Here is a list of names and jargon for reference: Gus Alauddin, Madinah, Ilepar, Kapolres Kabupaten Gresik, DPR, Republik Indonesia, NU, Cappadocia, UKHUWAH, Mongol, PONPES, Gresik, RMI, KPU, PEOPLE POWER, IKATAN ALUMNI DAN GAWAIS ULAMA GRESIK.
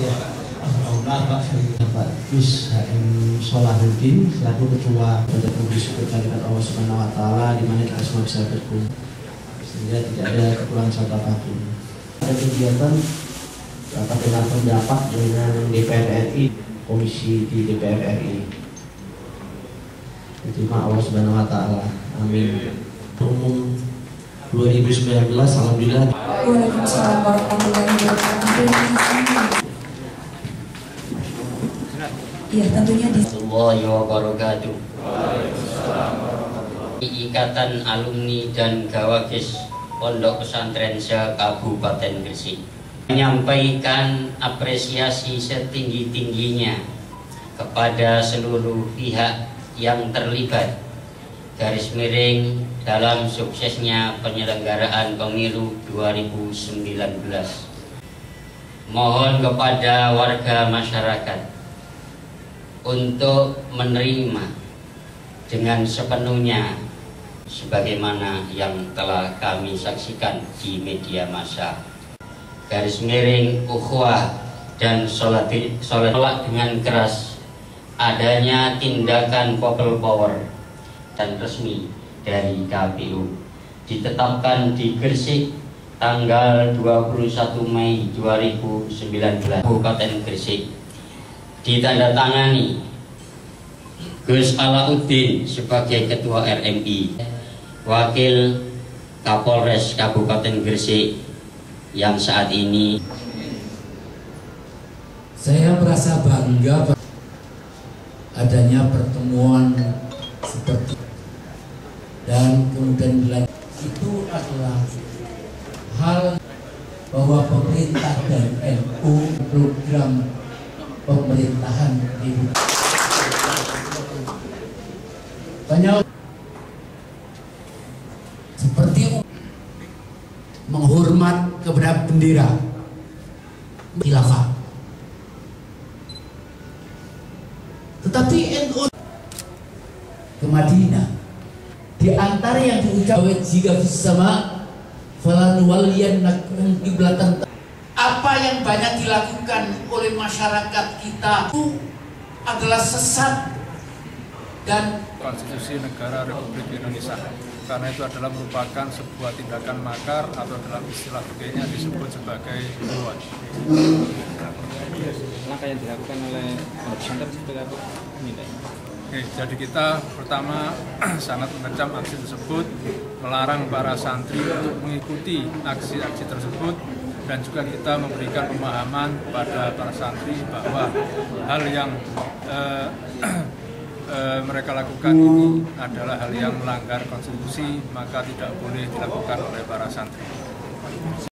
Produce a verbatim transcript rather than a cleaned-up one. ya Pak Gus Alauddin selaku ketua Badan Komisi Kekalian Allah Subhanahu Wa Taala, di mana kita semua bisa berkumpul sehingga tidak ada kekurangan satu apapun. Ada kegiatan rapat dengar pendapat dengan D P R R I, komisi di D P R R I. Diterima Allah Subhanahu Wa Taala. Amin. Umum dua ribu sembilan belas, alhamdulillah. Waalaikumsalam warahmatullahi wabarakatuh. Ya, tentunya di warahmatullahi wabarakatuh. Ikatan Alumni dan Gawais Pondok Pesantren se-Kabupaten Gresik menyampaikan apresiasi setinggi-tingginya kepada seluruh pihak yang terlibat garis miring dalam suksesnya penyelenggaraan pemilu dua ribu sembilan belas. Mohon kepada warga masyarakat untuk menerima dengan sepenuhnya sebagaimana yang telah kami saksikan di media massa garis miring ukhuwah dan sholat dengan keras adanya tindakan people power dan resmi dari K P U ditetapkan di Gresik tanggal dua puluh satu Mei dua ribu sembilan belas Kabupaten Gresik, ditandatangani Gus Alauddin sebagai Ketua R M I, Wakil Kapolres Kabupaten Gresik yang saat ini. Saya merasa bangga adanya pertemuan seperti dan kemudian dilanjut. Itu adalah hal bahwa pemerintah dan N U program pemerintahan ibu. Banyak seperti menghormat kepada bendera khilafah. Tetapi N U ke Madinah, di antara yang diucapkan jika bersama falan walian nakun kiblatan. Apa yang banyak dilakukan oleh masyarakat kita itu adalah sesat dan konstitusi negara Republik Indonesia, karena itu adalah merupakan sebuah tindakan makar atau dalam istilah begini disebut sebagai buruan. Langkah yang dilakukan oleh Presiden seperti apa? Oke, jadi kita pertama sangat mengecam aksi tersebut, melarang para santri untuk mengikuti aksi-aksi tersebut. Dan juga kita memberikan pemahaman pada para santri bahwa hal yang eh, eh, mereka lakukan ini adalah hal yang melanggar konstitusi, maka tidak boleh dilakukan oleh para santri.